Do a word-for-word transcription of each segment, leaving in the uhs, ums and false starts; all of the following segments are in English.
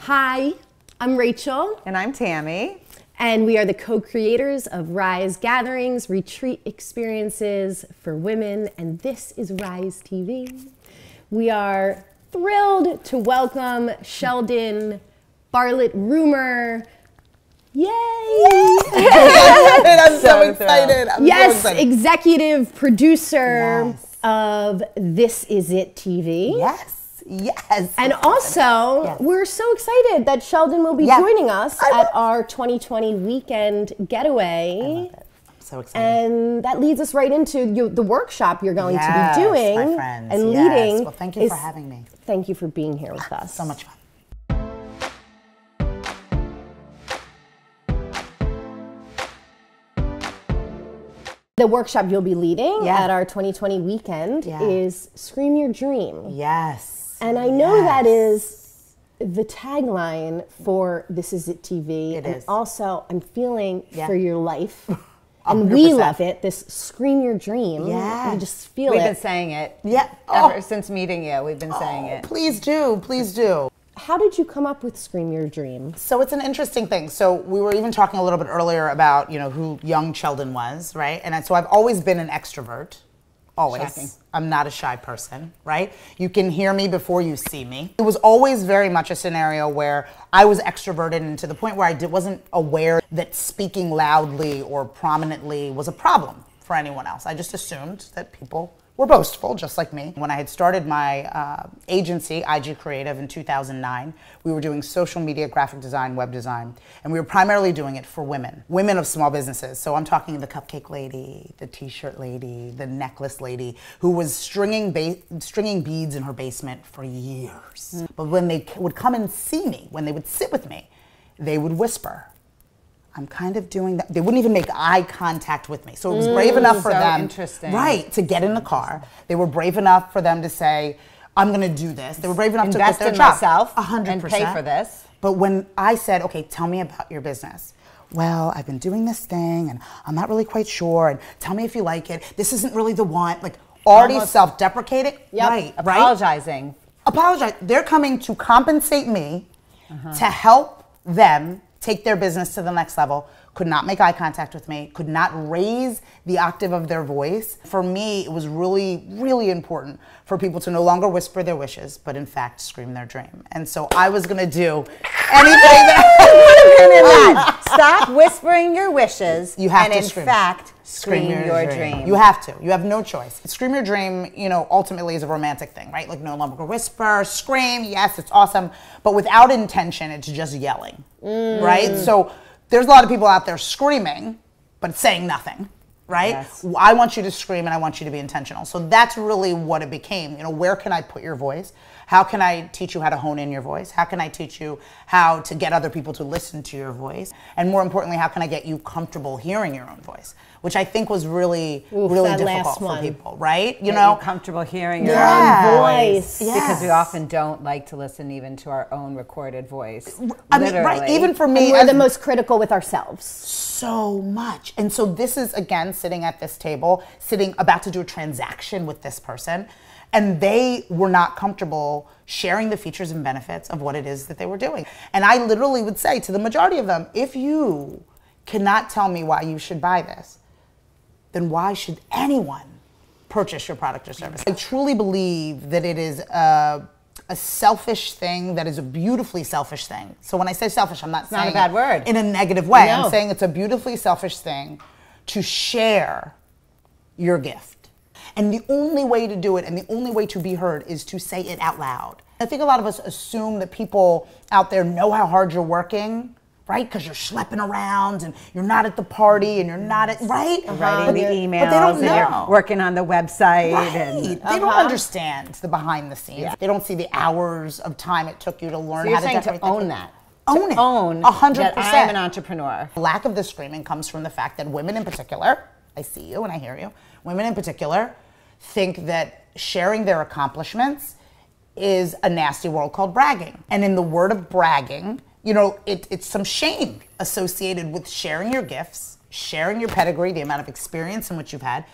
Hi, I'm Rachel. And I'm Tammy. And we are the co-creators of RISE Gatherings Retreat Experiences for Women, and this is RISE T V. We are thrilled to welcome Cheldin Barlatt Rumer. Yay! Yay! I'm so, so excited. I'm yes, so excited. Executive producer yes. of This Is It T V. Yes. Yes. And also, yes. we're so excited that Cheldin will be yes. joining us at our twenty twenty weekend getaway. I love it. I'm so excited. And that leads us right into you, the workshop you're going yes, to be doing my friends. and yes. leading. Well, thank you is, for having me. Thank you for being here with us. So much fun. The workshop you'll be leading yeah. at our twenty twenty weekend yeah. is Scream Your Dream. Yes. And I know yes. that is the tagline for This Is It T V. It and is. also, I'm feeling yeah. for your life. And we love it, this Scream Your Dream. Yeah. You just feel we've it. We've been saying it. Yeah. Ever oh. since meeting you, we've been oh, saying it. Please do, please do. How did you come up with Scream Your Dream? So it's an interesting thing. So we were even talking a little bit earlier about, you know, who young Cheldin was, right? And so I've always been an extrovert. Always. Shocking. I'm not a shy person, right? You can hear me before you see me. It was always very much a scenario where I was extroverted and to the point where I did, wasn't aware that speaking loudly or prominently was a problem for anyone else. I just assumed that people were boastful, just like me. When I had started my uh, agency, I G Creative, in two thousand nine, we were doing social media, graphic design, web design, and we were primarily doing it for women, women of small businesses. So I'm talking the cupcake lady, the t-shirt lady, the necklace lady, who was stringing, be stringing beads in her basement for years. Mm. But when they would come and see me, when they would sit with me, they would whisper, I'm kind of doing that. They wouldn't even make eye contact with me. So it was brave mm, enough for so them interesting. right, to get in the car. They were brave enough for them to say, I'm gonna do this. They were brave enough Invest to quit their in myself one hundred percent. And pay for this. But when I said, okay, tell me about your business. Well, I've been doing this thing and I'm not really quite sure. And tell me if you like it. This isn't really the one. Like already self-deprecating. Yep. Right, Apologizing. Right? Apologize. They're coming to compensate me uh-huh. to help them take their business to the next level, could not make eye contact with me, could not raise the octave of their voice. For me, it was really, really important for people to no longer whisper their wishes, but in fact, scream their dream. And so I was gonna do anything that I would have been in. Stop whispering your wishes you have and to in scream. fact, scream, scream your, your dream. dream. You have to, you have no choice. Scream your dream, you know, ultimately is a romantic thing, right? Like no longer whisper, scream, yes, it's awesome. But without intention, it's just yelling. Mm. Right? So there's a lot of people out there screaming, but saying nothing, right? Yes. I want you to scream and I want you to be intentional. So that's really what it became. You know, where can I put your voice? How can I teach you how to hone in your voice? How can I teach you how to get other people to listen to your voice? And more importantly, how can I get you comfortable hearing your own voice? Which I think was really, Oof, really difficult for people, right? You get know, you comfortable hearing your yeah. own voice. Yes. Because we often don't like to listen even to our own recorded voice. I mean, right, even for me. And we're I'm, the most critical with ourselves. So much. And so this is, again, sitting at this table, sitting about to do a transaction with this person. And they were not comfortable sharing the features and benefits of what it is that they were doing. And I literally would say to the majority of them, if you cannot tell me why you should buy this, then why should anyone purchase your product or service? I truly believe that it is a, a selfish thing that is a beautifully selfish thing. So when I say selfish, I'm not it's saying not a bad word. in a negative way. No. I'm saying it's a beautifully selfish thing to share your gift. And the only way to do it and the only way to be heard is to say it out loud. I think a lot of us assume that people out there know how hard you're working, right? Because you're schlepping around and you're not at the party and you're not at, right? Uh-huh. Writing the emails but they don't know. and you're working on the website. Right. And, uh-huh. They don't understand the behind the scenes. Yeah. They don't see the hours of time it took you to learn so you're how saying to, to own that. Own it. Own one hundred percent. I am an entrepreneur. Lack of the screaming comes from the fact that women in particular, I see you and I hear you, women in particular, think that sharing their accomplishments is a nasty world called bragging. And in the word of bragging, you know, it, it's some shame associated with sharing your gifts, sharing your pedigree, the amount of experience in which you've had.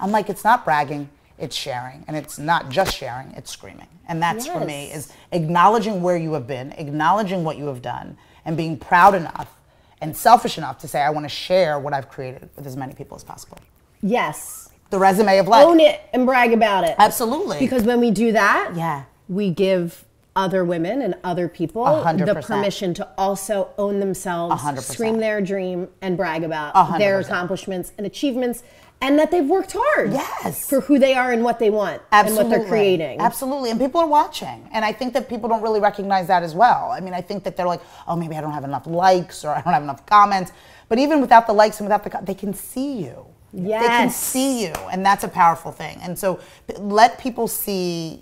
I'm like, it's not bragging, it's sharing, and it's not just sharing, it's screaming. And that's yes. for me, is acknowledging where you have been, acknowledging what you have done, and being proud enough and selfish enough to say, I want to share what I've created with as many people as possible. Yes. The resume of life. Own it and brag about it. Absolutely. Because when we do that, yeah. we give other women and other people one hundred percent. The permission to also own themselves, one hundred percent. Scream their dream, and brag about one hundred percent. Their accomplishments and achievements, and that they've worked hard yes. for who they are and what they want Absolutely. And what they're creating. Absolutely, and people are watching. And I think that people don't really recognize that as well. I mean, I think that they're like, oh, maybe I don't have enough likes, or I don't have enough comments. But even without the likes and without the comments, they can see you. Yes. They can see you, and that's a powerful thing. And so let people see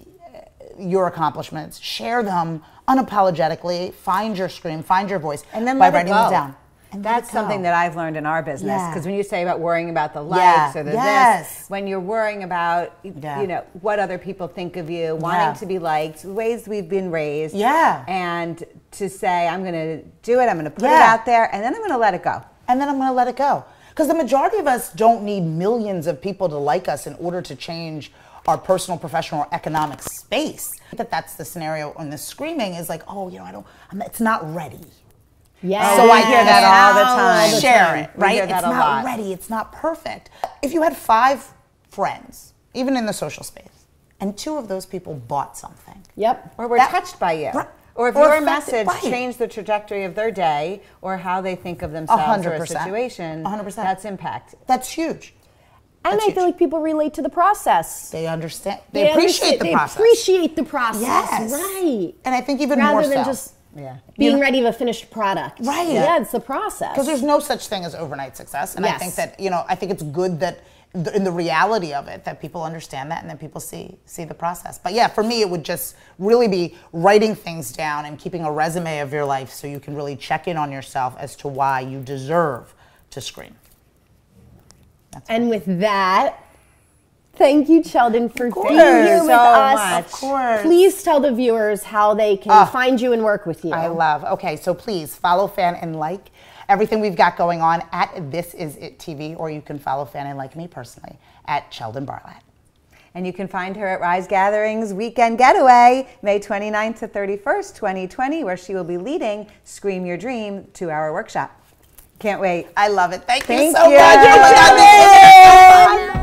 your accomplishments, share them unapologetically, find your scream, find your voice, and then by writing them down. And that's something that I've learned in our business, because yeah. when you say about worrying about the likes yeah. or the yes. this, when you're worrying about yeah. you know what other people think of you, wanting yeah. to be liked, ways we've been raised, yeah, and to say, I'm going to do it, I'm going to put yeah. it out there, and then I'm going to let it go. And then I'm going to let it go. Because the majority of us don't need millions of people to like us in order to change our personal, professional, or economic space. I think that that's the scenario on the screaming, is like, oh, you know, I don't, I'm, it's not ready. Yeah. So I hear that all the time. Share it, right? It's not ready, it's not perfect. If you had five friends, even in the social space, and two of those people bought something. Yep. Or were touched by you. Right. Or if your message changed the trajectory of their day or how they think of themselves or a situation, one hundred percent. That's impact. That's huge. And I feel like people relate to the process. They understand. They, they appreciate understand. the they process. They appreciate the process. Yes. Right. And I think even Rather more so. Rather than just yeah. being you know, ready to a finished product. Right. Yeah, yeah, it's the process. Because there's no such thing as overnight success. And yes. I think that, you know, I think it's good that th in the reality of it, that people understand that, and then people see, see the process. But yeah, for me, it would just really be writing things down and keeping a resume of your life so you can really check in on yourself as to why you deserve to scream. That's and right. with that, thank you, Cheldin, for course, being here with so us. Of course. Please tell the viewers how they can uh, find you and work with you. I love. Okay, so please follow, fan, and like everything we've got going on at This Is It T V, or you can follow, fan, and like me personally at Cheldin Barlatt. And you can find her at RISE Gatherings Weekend Getaway, May twenty-ninth to thirty-first, twenty twenty, where she will be leading Scream Your Dream two-hour workshop. Can't wait. I love it. Thank, Thank you so you. much. Thank you.